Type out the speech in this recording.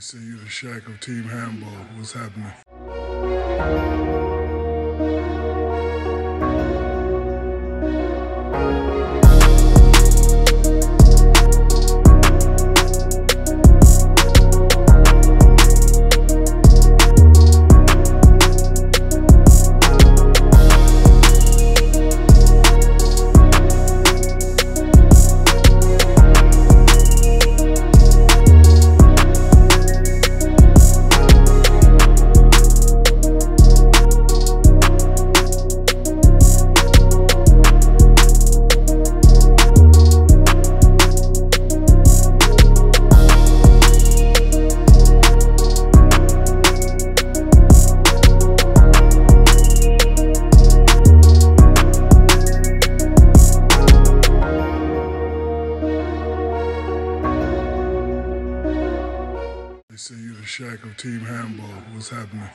They send you the Shaq of Team Handball. What's happening? They send you the Shaq of Team Handball. What's happening?